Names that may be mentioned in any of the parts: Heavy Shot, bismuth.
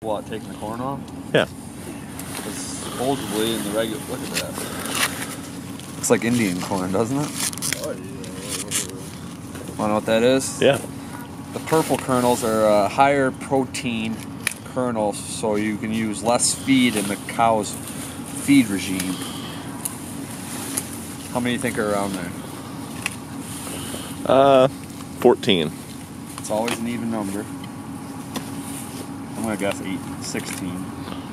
What, taking the corn off? Yeah. It's supposedly in the regular. Look at that. Looks like Indian corn, doesn't it? Oh, yeah. Wanna know what that is? Yeah. The purple kernels are higher protein kernels, so you can use less feed in the cow's feed regime. How many do you think are around there? 14. It's always an even number. I'm gonna guess 8, 16.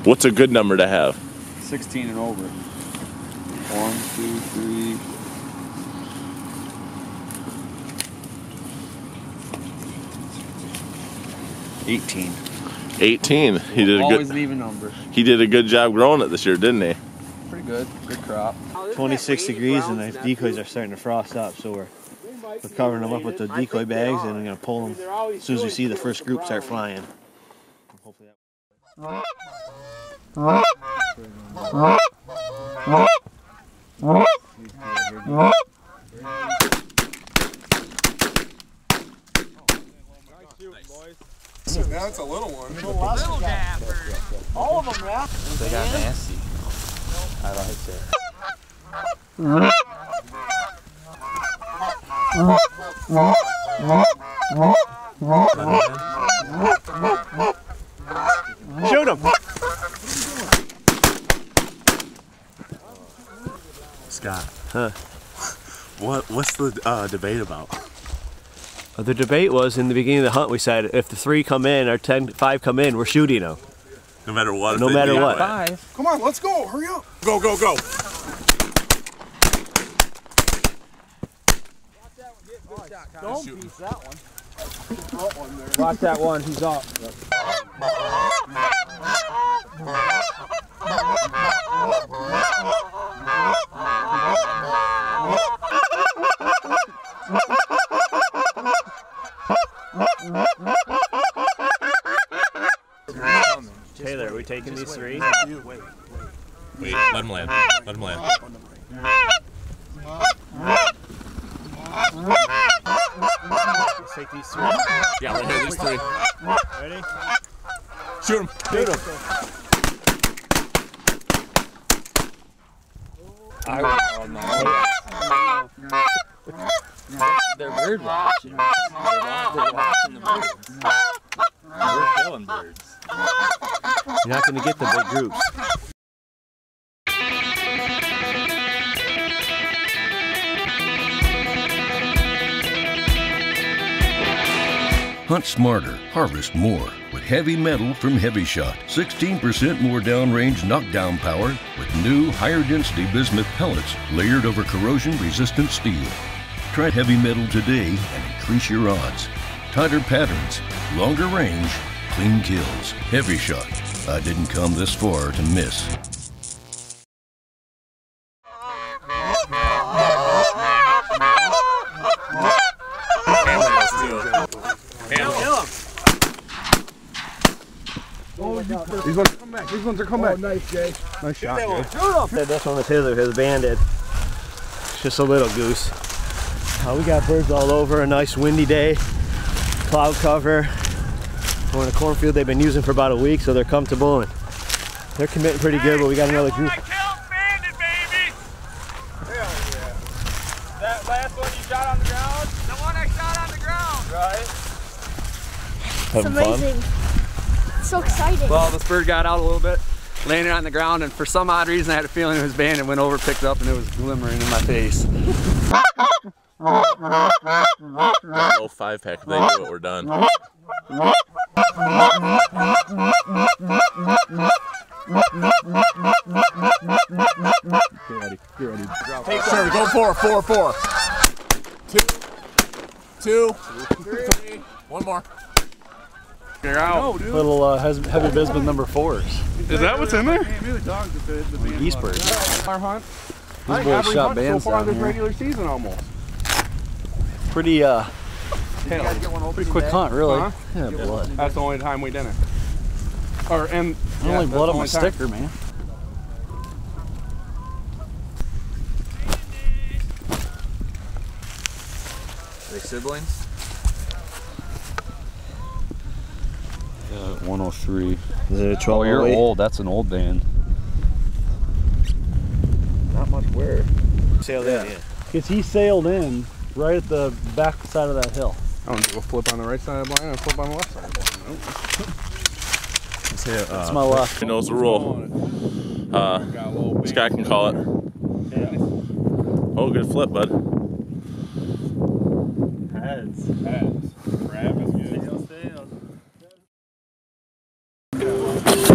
What's a good number to have? 16 and over. 1, 2, 3... 18. 18. He did a good... Always an even number. He did a good job growing it this year, didn't he? Pretty good. Good crop. 26 degrees and the decoys are starting to frost up, so we're covering them up with the decoy bags, and I'm gonna pull them as soon as we see the first group start flying. Hopefully that... Now it's a little one. Little dapper. All of them, yeah. They got nasty. I like that. Shoot him! Scott, huh? What's the debate about? The debate was, in the beginning of the hunt, we said if the 3 come in or 5 come in, we're shooting them. No matter what. No matter what. 5. Come on, let's go. Hurry up. Go, go, go. Don't piece that one. Watch that one. He's up. Taylor, are we taking these 3? Wait, let him land. Let him land. Let's take these 3. Yeah, right here, these 3. Ready? Shoot him! Shoot him! Oh, no. They're bird watching. They're watching the birds. We're killing birds. You're not going to get the big groups. Hunt smarter, harvest more with heavy metal from Heavy Shot. 16% more downrange knockdown power with new higher density bismuth pellets layered over corrosion-resistant steel. Try heavy metal today and increase your odds. Tighter patterns, longer range, clean kills. Heavy Shot. I didn't come this far to miss. These ones are coming back. These ones are coming back. Nice, Jay. Nice shot. Jay. That's one of Taylor has banded. Just a little goose. We got birds all over. A nice windy day. Cloud cover. We're in a cornfield they've been using for about a week, so they're comfortable and they're committing pretty good. But we got another group. Banded, baby. Hell yeah. That last one you shot on the ground. The one I shot on the ground. Right. It's amazing. Fun? So exciting. Well, this bird got out a little bit, landed on the ground, and for some odd reason I had a feeling it was banded, went over, picked it up, and it was glimmering in my face. That little 5-pack, if they do it, we're done. Get ready, get ready. Take serve, go for 4, 4. 2, 2, 3, 1 more. Out. No, little heavy bismuth number 4s. Is that what's in there? Geese birds. Our hunt. These boys shot bands so far this regular season almost. Pretty pretty quick hunt, really. Uh-huh. Yeah, blood. That's the only time we didn't. Or and yeah, only blood on my sticker, man. Are they siblings? 103. Is it a 1208? Oh, you're old. That's an old band. Not much wear. Sailed in, yeah. Because he sailed in right at the back side of that hill. I don't do a flip on the right side of the line and a flip on the left side of the line. Nope. Let's hit, that's my left. He knows the rule. This guy can call it. Yeah. Oh, good flip, bud. Heads. Heads. Crab is good. Sail, sail.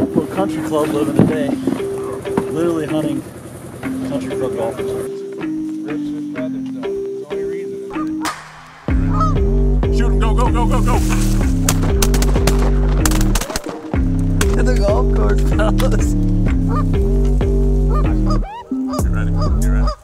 We're a country club living today. Literally hunting country club golfers. Go, go, go! To the golf course, fellas. You ready? You ready?